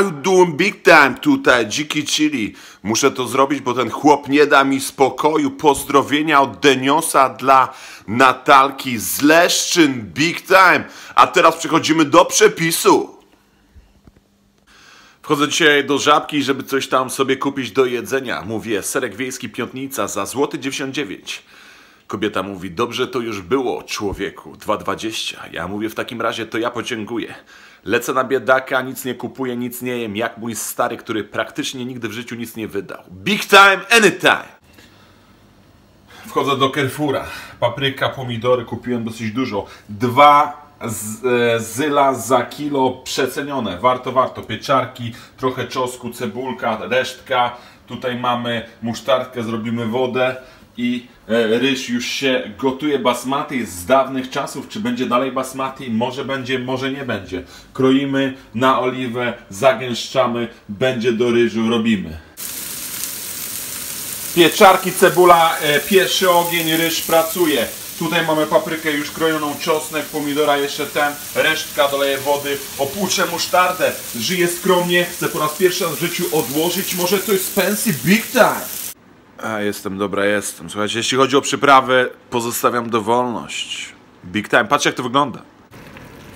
I'm doing big time tutaj, Dziki Chili. Muszę to zrobić, bo ten chłop nie da mi spokoju. Pozdrowienia od Deniosa dla Natalki z Leszczyn, big time. A teraz przechodzimy do przepisu. Wchodzę dzisiaj do Żabki, żeby coś tam sobie kupić do jedzenia. Mówię, serek wiejski, piątnica za złoty 99. Kobieta mówi, dobrze to już było, człowieku, 2,20. Ja mówię, w takim razie to ja podziękuję. Lecę na biedaka, nic nie kupuję, nic nie jem, jak mój stary, który praktycznie nigdy w życiu nic nie wydał. Big time, anytime! Wchodzę do Kerfura. Papryka, pomidory kupiłem dosyć dużo. Dwa zyla za kilo, przecenione. Warto. Pieczarki, trochę czosnku, cebulka, resztka. Tutaj mamy musztardkę, zrobimy wodę. I ryż już się gotuje. Basmati z dawnych czasów. Czy będzie dalej basmati? Może będzie, może nie będzie. Kroimy na oliwę, zagęszczamy, będzie do ryżu, robimy. Pieczarki, cebula, pierwszy ogień, ryż pracuje. Tutaj mamy paprykę już krojoną, czosnek, pomidora jeszcze ten, resztka, doleję wody, opłuczę musztardę. Żyję skromnie, chcę po raz pierwszy w życiu odłożyć może coś z pensji, big time. A, jestem, dobra, jestem. Słuchajcie, jeśli chodzi o przyprawy, pozostawiam dowolność. Big time. Patrzcie, jak to wygląda.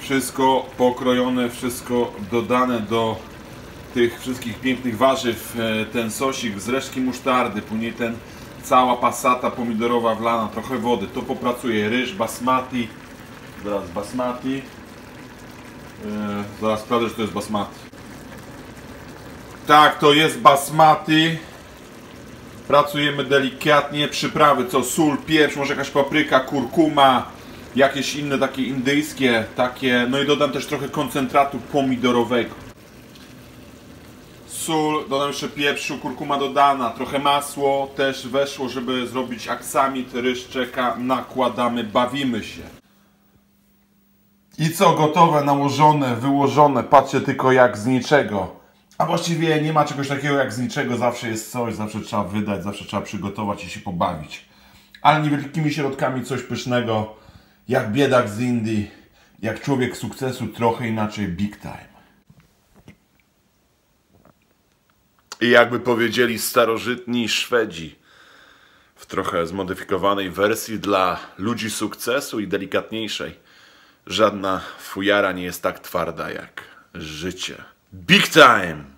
Wszystko pokrojone, wszystko dodane do tych wszystkich pięknych warzyw. Ten sosik z resztki musztardy, później ten cała pasata pomidorowa wlana, trochę wody. To popracuje ryż, basmati. Zaraz basmati. Zaraz sprawdzę, że to jest basmati. Tak, to jest basmati. Pracujemy delikatnie, przyprawy, co sól, pieprz, może jakaś papryka, kurkuma, jakieś inne takie indyjskie, takie, no i dodam też trochę koncentratu pomidorowego. Sól, dodam jeszcze pieprzu, kurkuma dodana, trochę masło też weszło, żeby zrobić aksamit, ryż czeka, nakładamy, bawimy się. I co, gotowe, nałożone, wyłożone, patrzcie tylko jak z niczego. A właściwie nie ma czegoś takiego jak z niczego, zawsze jest coś, zawsze trzeba wydać, zawsze trzeba przygotować i się pobawić. Ale niewielkimi środkami coś pysznego, jak biedak z Indii, jak człowiek sukcesu, trochę inaczej, big time. I jakby powiedzieli starożytni Szwedzi, w trochę zmodyfikowanej wersji dla ludzi sukcesu i delikatniejszej, żadna fujara nie jest tak twarda jak życie. Big time!